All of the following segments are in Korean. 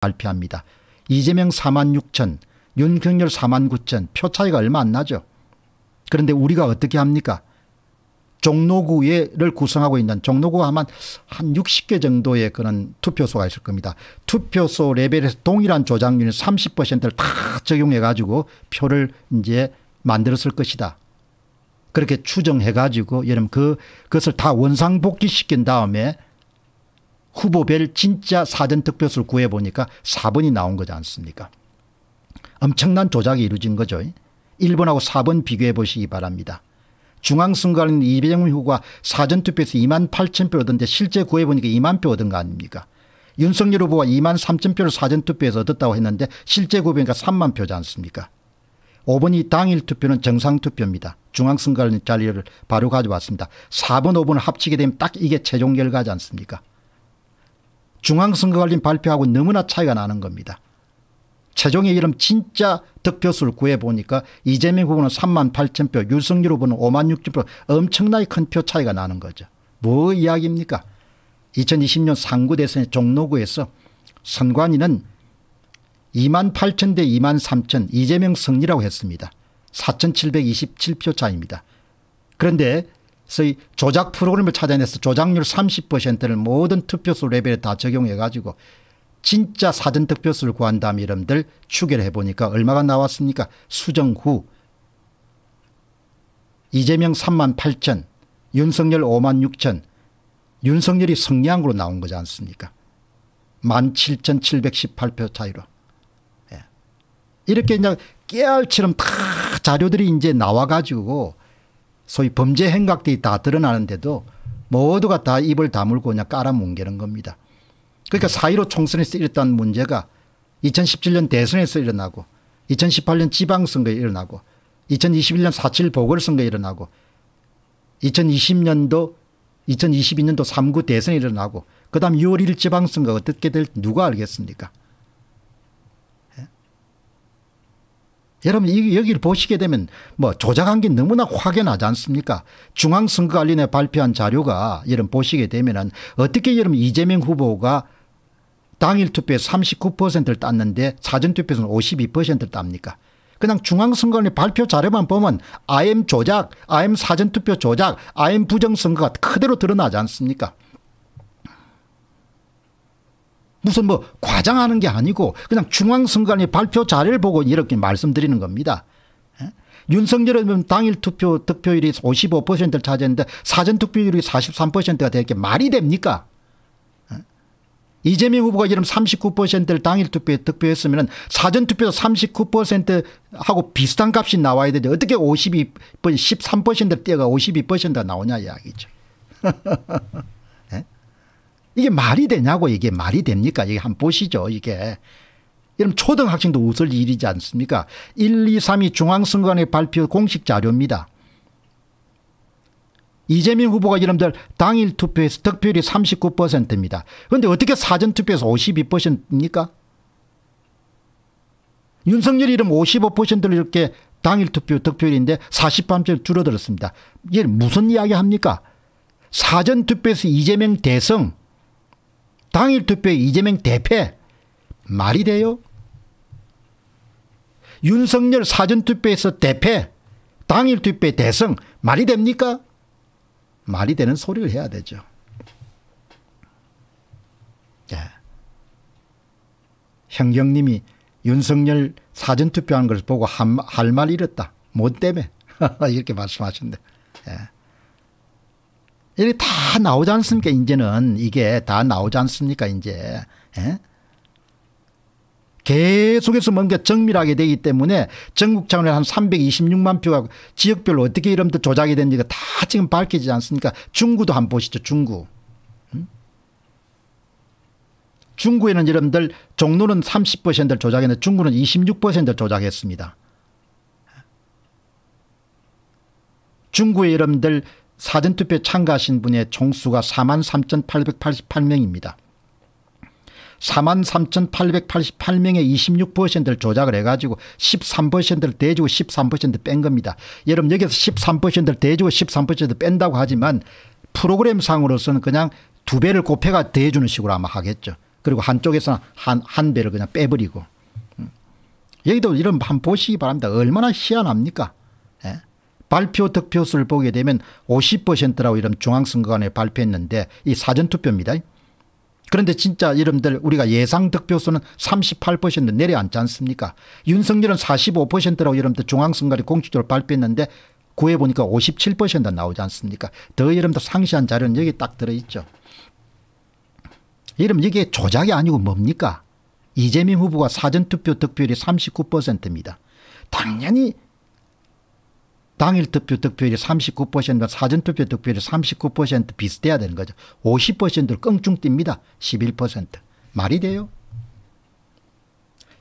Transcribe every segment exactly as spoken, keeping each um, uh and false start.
발표합니다. 이재명 사만 육천, 윤석열 사만 구천, 표 차이가 얼마 안 나죠. 그런데 우리가 어떻게 합니까? 종로구를 구성하고 있는 종로구가 아마 한 육십 개 정도의 그런 투표소가 있을 겁니다. 투표소 레벨에서 동일한 조작률 삼십 퍼센트를 다 적용해 가지고 표를 이제 만들었을 것이다. 그렇게 추정해 가지고 여러분 그 그것을 다 원상복귀시킨 다음에 후보별 진짜 사전투표소를 구해보니까 사 번이 나온 거지 않습니까? 엄청난 조작이 이루어진 거죠. 일 번하고 사 번 비교해 보시기 바랍니다. 중앙선관위 이재명 후보가 사전투표에서 이만 팔천 표를 얻었는데 실제 구해보니까 이만 표 얻은 거 아닙니까? 윤석열 후보가 이만 삼천 표를 사전투표에서 얻었다고 했는데 실제 구해보니까 삼만 표지 않습니까? 오 번이 당일 투표는 정상투표입니다. 중앙선관위 자료를 바로 가져왔습니다. 사 번, 오 번을 합치게 되면 딱 이게 최종 결과지 않습니까? 중앙선거관리 발표하고 너무나 차이가 나는 겁니다. 최종의 이름 진짜 득표수를 구해보니까 이재명 후보는 삼만 팔천 표, 윤석열 후보는 오만 육천 표, 엄청나게 큰 표 차이가 나는 거죠. 뭐 이야기입니까? 이천이십 년 상구 대선의 종로구에서 선관위는 이만 팔천 대 이만 삼천, 이재명 승리라고 했습니다. 사천 칠백 이십칠 표 차이입니다. 그런데 소위 조작 프로그램을 찾아내서 조작률 삼십 퍼센트를 모든 투표수 레벨에 다 적용해 가지고 진짜 사전투표수를 구한 다음 이름들 추계를 해보니까 얼마가 나왔습니까? 수정 후 이재명 삼만 팔천, 윤석열 오만 육천, 윤석열이 승리한 걸로 나온 거지 않습니까? 만 칠천 칠백 십팔 표 차이로. 예. 이렇게 그냥 깨알처럼 다 자료들이 이제 나와 가지고 소위 범죄 행각들이 다 드러나는데도 모두가 다 입을 다물고 그냥 깔아뭉개는 겁니다. 그러니까 사 일오 총선에서 일어난 문제가 이천십칠 년 대선에서 일어나고 이천십팔 년 지방선거에 일어나고 이천이십일 년 사 칠 보궐선거에 일어나고 이천이십 년도 이천이십이 년도 삼구 대선에 일어나고 그다음 유월 일일 지방선거가 어떻게 될지 누가 알겠습니까? 여러분 이, 여기를 보시게 되면 뭐 조작한 게 너무나 확연하지 않습니까? 중앙선거관리위원회 발표한 자료가 여러분 보시게 되면은 어떻게 여러분 이재명 후보가 당일 투표에 삼십구 퍼센트를 땄는데 사전투표에서는 오십이 퍼센트를 땁니까? 그냥 중앙선거관리위원회 발표 자료만 보면 아이엠 조작, 아이엠 사전투표 조작, 아이엠 부정선거가 그대로 드러나지 않습니까? 무슨 뭐 과장하는 게 아니고 그냥 중앙선관위 발표 자료를 보고 이렇게 말씀드리는 겁니다. 예? 윤석열은 당일 투표 득표율이 오십오 퍼센트를 차지했는데 사전투표율이 사십삼 퍼센트가 되게 말이 됩니까? 예? 이재명 후보가 이런 삼십구 퍼센트를 당일 투표에 득표했으면 사전투표도 삼십구 퍼센트하고 비슷한 값이 나와야 되는데 어떻게 오십이, 십삼 퍼센트를 떼가 오십이 퍼센트가 나오냐 이야기죠. 이게 말이 되냐고. 이게 말이 됩니까? 이게 한번 보시죠. 이게 여러분 초등학생도 웃을 일이지 않습니까? 일, 이, 삼이 중앙선관위 발표 공식 자료입니다. 이재명 후보가 여러분들 당일 투표에서 득표율이 삼십구 퍼센트입니다. 그런데 어떻게 사전투표에서 오십이 퍼센트입니까? 윤석열 이름 오십오 퍼센트를 이렇게 당일 투표 득표율인데 사십삼 퍼센트 줄어들었습니다. 이게 무슨 이야기 합니까? 사전투표에서 이재명 대승, 당일 투표에 이재명 대패, 말이 돼요? 윤석열 사전투표에서 대패, 당일 투표에 대승, 말이 됩니까? 말이 되는 소리를 해야 되죠. 예. 형경님이 윤석열 사전투표한 것을 보고 할 말 잃었다. 뭐 때문에? 이렇게 말씀하셨는데. 예. 이게 다 나오지 않습니까? 이제는 이게 다 나오지 않습니까? 이제 에? 계속해서 뭔가 정밀하게 되기 때문에 전국 차원에 한 삼백이십육만 표가 지역별로 어떻게 이름들 조작이 됐는지가 다 지금 밝혀지지 않습니까? 중구도 한번 보시죠. 중구. 응? 중구에는 여러분들 종로는 삼십 퍼센트를 조작했는데 중구는 이십육 퍼센트를 조작했습니다. 중구에 여러분들 사전투표에 참가하신 분의 총수가 사만 삼천 팔백 팔십팔 명입니다. 사만 삼천 팔백 팔십팔 명의 이십육 퍼센트를 조작을 해가지고 십삼 퍼센트를 대주고 십삼 퍼센트 뺀 겁니다. 여러분 여기서 십삼 퍼센트를 대주고 십삼 퍼센트 뺀다고 하지만 프로그램상으로서는 그냥 두 배를 곱해가 대주는 식으로 아마 하겠죠. 그리고 한쪽에서는 한, 한 배를 그냥 빼버리고. 여기도 이런 한번 보시기 바랍니다. 얼마나 희한합니까? 예? 발표 득표수를 보게 되면 오십 퍼센트라고 이런 중앙선거관에 발표했는데 이 사전투표입니다. 그런데 진짜 이름들 우리가 예상 득표수는 삼십팔 퍼센트 내려앉지 않습니까? 윤석열은 사십오 퍼센트라고 이름들 중앙선관위 공식적으로 발표했는데 구해보니까 오십칠 퍼센트가 나오지 않습니까? 더 이름들 상시한 자료는 여기 딱 들어있죠. 이름 이게 조작이 아니고 뭡니까? 이재명 후보가 사전투표 득표율이 삼십구 퍼센트입니다. 당연히 당일 투표 득표율이 삼십구 퍼센트와 사전투표 득표율이 삼십구 퍼센트 비슷해야 되는 거죠. 오십 퍼센트를 껑충 뜁니다. 십일 퍼센트. 말이 돼요?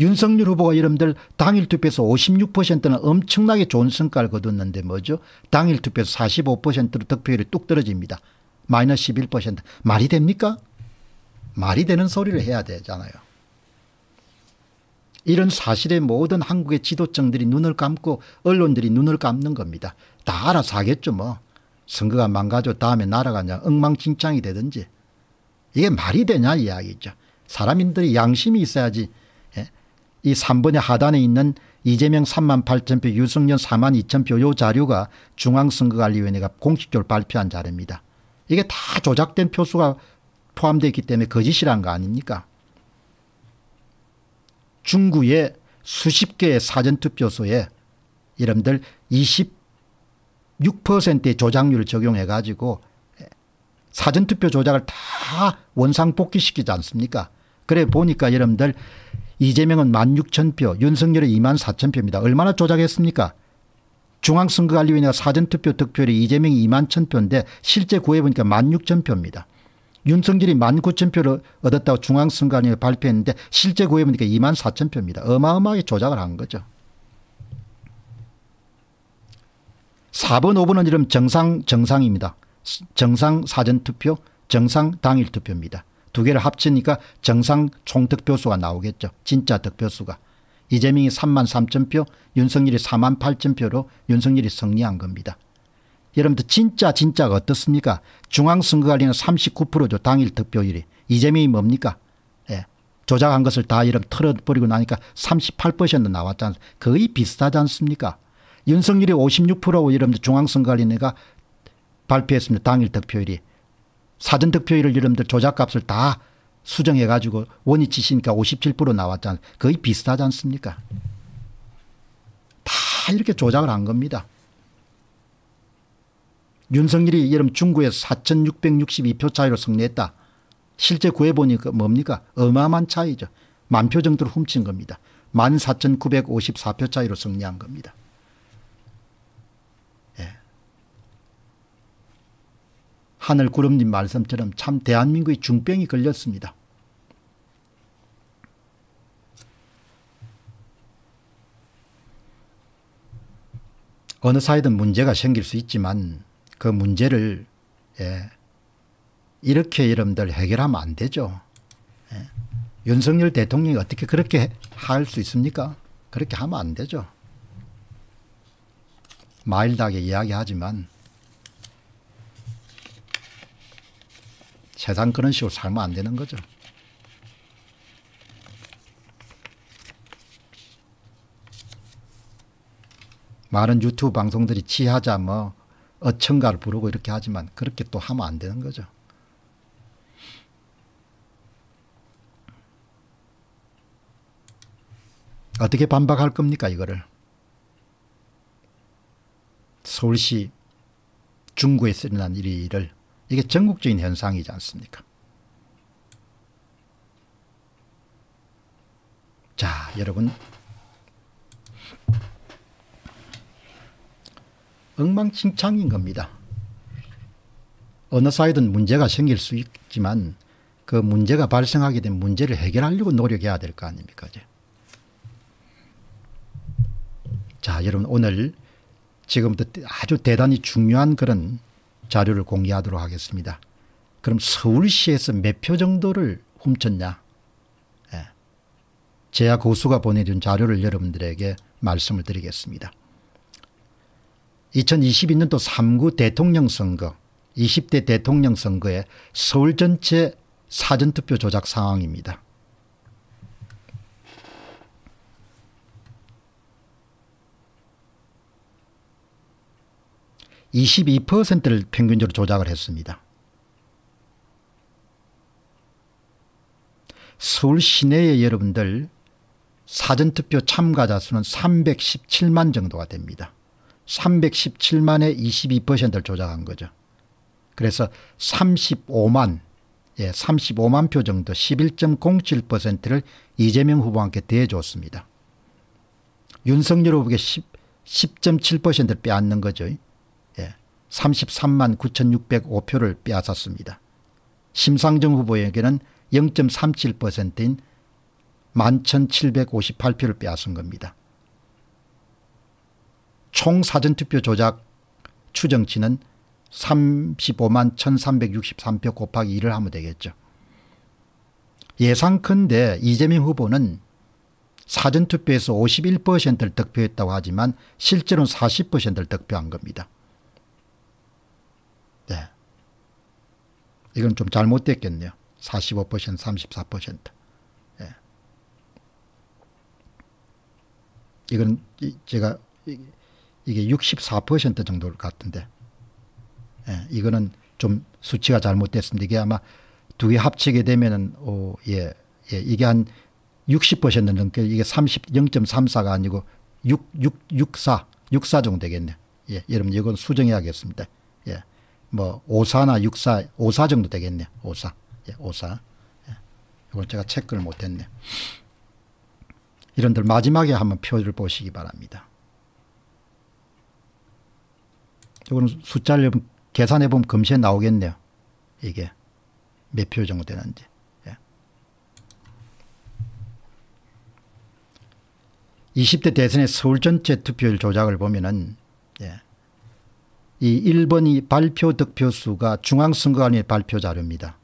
윤석열 후보가 여러분들 당일 투표에서 오십육 퍼센트는 엄청나게 좋은 성과를 거뒀는데 뭐죠? 당일 투표에서 사십오 퍼센트로 득표율이 뚝 떨어집니다. 마이너스 십일 퍼센트. 말이 됩니까? 말이 되는 소리를 해야 되잖아요. 이런 사실에 모든 한국의 지도층들이 눈을 감고 언론들이 눈을 감는 겁니다. 다 알아서 하겠죠 뭐. 선거가 망가져 다음에 나라가 그냥 엉망진창이 되든지. 이게 말이 되냐 이야기죠. 사람들이 양심이 있어야지. 예? 이 삼 번의 하단에 있는 이재명 삼만 팔천 표 유승련 사만 이천 표 요 자료가 중앙선거관리위원회가 공식적으로 발표한 자료입니다. 이게 다 조작된 표수가 포함되어 있기 때문에 거짓이란 거 아닙니까? 중구의 수십 개의 사전투표소에 여러분들 이십육 퍼센트의 조작률을 적용해가지고 사전투표 조작을 다 원상복귀시키지 않습니까? 그래 보니까 여러분들 이재명은 만 육천 표, 윤석열은 이만 사천 표입니다. 얼마나 조작했습니까? 중앙선거관리위원회가 사전투표 득표율이 이재명이 이만 천 표인데 실제 구해보니까 만 육천 표입니다. 윤석열이 만 구천 표를 얻었다고 중앙선관위에 발표했는데 실제 구해보니까 이만 사천 표입니다. 어마어마하게 조작을 한 거죠. 사 번, 오 번은 이름 정상, 정상입니다. 정상 사전투표, 정상 당일투표입니다. 두 개를 합치니까 정상 총득표수가 나오겠죠. 진짜 득표수가. 이재명이 삼만 삼천 표, 윤석열이 사만 팔천 표로 윤석열이 승리한 겁니다. 여러분들 진짜 진짜가 어떻습니까? 중앙선거관리는 삼십구 퍼센트죠. 당일 득표율이. 이재명이 뭡니까? 예. 조작한 것을 다 이름 털어버리고 나니까 삼십팔 퍼센트 나왔지 않습니까? 거의 비슷하지 않습니까? 윤석열이 오십육 퍼센트고 여러분들 중앙선거관리가 발표했습니다. 당일 득표율이. 사전 득표율을 여러분들 조작값을 다 수정해가지고 원이 치시니까 오십칠 퍼센트 나왔지 않습니까? 거의 비슷하지 않습니까? 다 이렇게 조작을 한 겁니다. 윤석열이 여름 중구에서 사천육백육십이 표 차이로 승리했다. 실제 구해보니까 뭡니까? 어마어마한 차이죠. 만 표 정도를 훔친 겁니다. 만 사천구백오십사 표 차이로 승리한 겁니다. 예. 하늘구름님 말씀처럼 참 대한민국의 중병이 걸렸습니다. 어느 사회든 문제가 생길 수 있지만 그 문제를 예, 이렇게 여러분들 해결하면 안 되죠. 예. 윤석열 대통령이 어떻게 그렇게 할 수 있습니까? 그렇게 하면 안 되죠. 마일드하게 이야기하지만 세상 그런 식으로 살면 안 되는 거죠. 많은 유튜브 방송들이 지하자 뭐 어천가를 부르고 이렇게 하지만 그렇게 또 하면 안 되는 거죠. 어떻게 반박할 겁니까 이거를. 서울시 중구에서 일어난 일을 이게 전국적인 현상이지 않습니까. 자 여러분. 엉망진창인 겁니다. 어느 사회든 문제가 생길 수 있지만 그 문제가 발생하게 된 문제를 해결하려고 노력해야 될 거 아닙니까? 이제. 자, 여러분 오늘 지금부터 아주 대단히 중요한 그런 자료를 공개하도록 하겠습니다. 그럼 서울시에서 몇 표 정도를 훔쳤냐? 예. 제야 고수가 보내준 자료를 여러분들에게 말씀을 드리겠습니다. 이천이십이 년도 삼 구 대통령 선거, 이십 대 대통령 선거에 서울 전체 사전투표 조작 상황입니다. 이십이 퍼센트를 평균적으로 조작을 했습니다. 서울 시내에 여러분들 사전투표 참가자 수는 삼백십칠만 정도가 됩니다. 삼백십칠만에 이십이 퍼센트를 조작한 거죠. 그래서 삼십오만, 예, 삼십오만 표 정도 십일 점 공칠 퍼센트를 이재명 후보한테 대줬습니다. 윤석열 후보에게 십 점 칠 퍼센트를 빼앗는 거죠. 예, 삼십삼만 구천육백오 표를 빼앗았습니다. 심상정 후보에게는 영 점 삼칠 퍼센트인 만 천칠백오십팔 표를 빼앗은 겁니다. 총 사전투표 조작 추정치는 삼십오만 천삼백육십삼 표 곱하기 이를 하면 되겠죠. 예상컨대 이재명 후보는 사전투표에서 오십일 퍼센트를 득표했다고 하지만 실제로는 사십 퍼센트를 득표한 겁니다. 네. 이건 좀 잘못됐겠네요. 사십오 퍼센트, 삼십사 퍼센트. 예. 이건 제가 이게 육십사 퍼센트 정도 같은데, 예. 이거는 좀 수치가 잘못됐습니다. 이게 아마 두 개 합치게 되면은 오, 예, 예. 이게 한 육십 퍼센트 넘게, 이게 삼십 영 점 삼사가 아니고 육, 육, 육십사, 육십사 정도 되겠네요. 예. 여러분 이건 수정해야겠습니다. 예. 뭐 오십사나 육십사, 오십사 정도 되겠네요. 오십사. 예, 오사. 예, 이걸 제가 체크를 못했네. 이런들 마지막에 한번 표를 보시기 바랍니다. 이거는 숫자를 계산해 보면 금세 나오겠네요. 이게 몇 표 정도 되는지. 예. 이십 대 대선의 서울 전체 투표율 조작을 보면은, 예, 이 일 번이 발표 득표수가 중앙선거관리위원회 발표 자료입니다.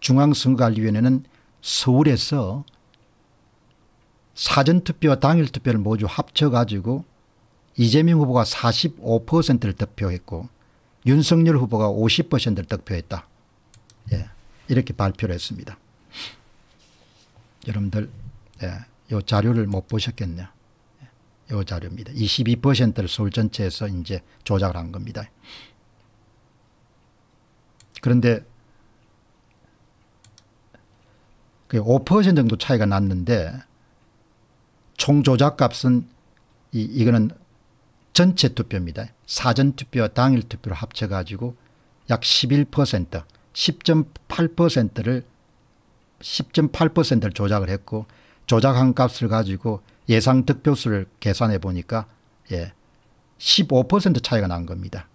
중앙선거관리위원회는 서울에서 사전투표와 당일투표를 모두 합쳐가지고 이재명 후보가 사십오 퍼센트를 득표했고 윤석열 후보가 오십 퍼센트를 득표했다. 예, 이렇게 발표를 했습니다. 여러분들, 예, 이 자료를 못 보셨겠네요. 이 자료입니다. 이십이 퍼센트를 서울 전체에서 이제 조작을 한 겁니다. 그런데 오 퍼센트 정도 차이가 났는데 총 조작값은 이, 이거는 전체 투표입니다. 사전투표와 당일투표를 합쳐가지고 약 십일 퍼센트, 십 점 팔 퍼센트를 십 점 팔 퍼센트를 조작을 했고 조작한 값을 가지고 예상 득표수를 계산해 보니까, 예, 십오 퍼센트 차이가 난 겁니다.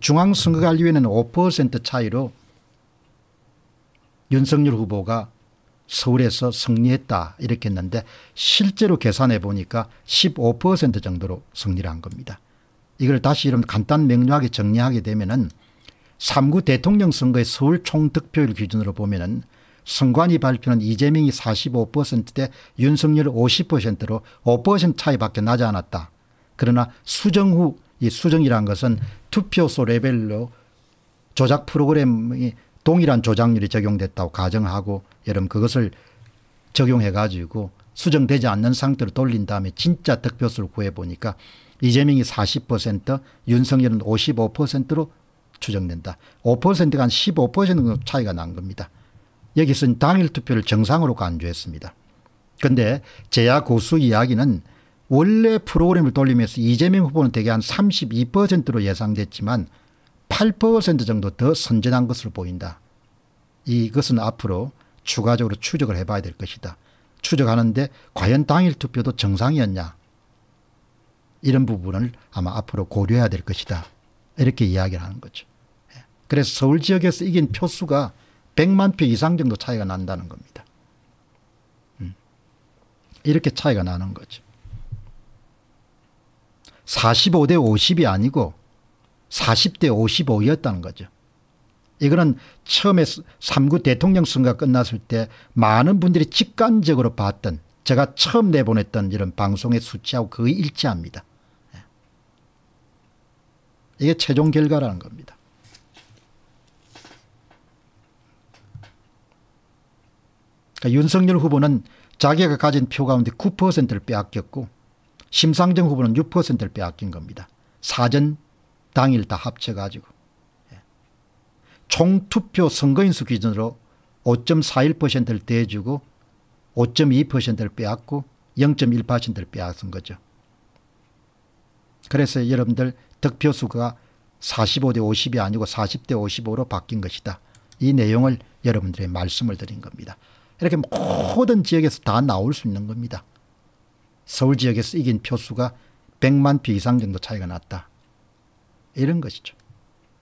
중앙선거관리위원회는 오 퍼센트 차이로 윤석열 후보가 서울에서 승리했다 이렇게 했는데 실제로 계산해 보니까 십오 퍼센트 정도로 승리를 한 겁니다. 이걸 다시 이런 간단 명료하게 정리하게 되면은 삼 구 대통령 선거의 서울 총 득표율 기준으로 보면은 선관위 발표는 이재명이 사십오 퍼센트대 윤석열 오십 퍼센트로 오 퍼센트 차이밖에 나지 않았다. 그러나 수정 후, 이 수정이란 것은 투표소 레벨로 조작 프로그램이 동일한 조작률이 적용됐다고 가정하고 여러분 그것을 적용해 가지고 수정되지 않는 상태로 돌린 다음에 진짜 득표수를 구해보니까 이재명이 사십 퍼센트, 윤석열은 오십오 퍼센트로 추정된다. 오 퍼센트가 한 십오 퍼센트 정도 차이가 난 겁니다. 여기서는 당일 투표를 정상으로 간주했습니다. 그런데 재야 고수 이야기는 원래 프로그램을 돌리면서 이재명 후보는 대개 한 삼십이 퍼센트로 예상됐지만 팔 퍼센트 정도 더 선전한 것으로 보인다. 이것은 앞으로 추가적으로 추적을 해봐야 될 것이다. 추적하는데 과연 당일 투표도 정상이었냐, 이런 부분을 아마 앞으로 고려해야 될 것이다. 이렇게 이야기를 하는 거죠. 그래서 서울 지역에서 이긴 표수가 백만 표 이상 정도 차이가 난다는 겁니다. 음. 이렇게 차이가 나는 거죠. 사십오 대 오십이 아니고 사십 대 오십오였다는 거죠. 이거는 처음에 삼 구 대통령 선거가 끝났을 때 많은 분들이 직관적으로 봤던, 제가 처음 내보냈던 이런 방송의 수치하고 거의 일치합니다. 이게 최종 결과라는 겁니다. 그러니까 윤석열 후보는 자기가 가진 표 가운데 구 퍼센트를 빼앗겼고 심상정 후보는 육 퍼센트를 빼앗긴 겁니다. 사전 당일 다 합쳐가지고. 총투표 선거인수 기준으로 오 점 사일 퍼센트를 대주고 오 점 이 퍼센트를 빼앗고 영 점 일 퍼센트를 빼앗은 거죠. 그래서 여러분들 득표수가 사십오 대 오십이 아니고 사십 대 오십오로 바뀐 것이다. 이 내용을 여러분들의 말씀을 드린 겁니다. 이렇게 모든 지역에서 다 나올 수 있는 겁니다. 서울 지역에서 이긴 표수가 백만 표 이상 정도 차이가 났다. 이런 것이죠.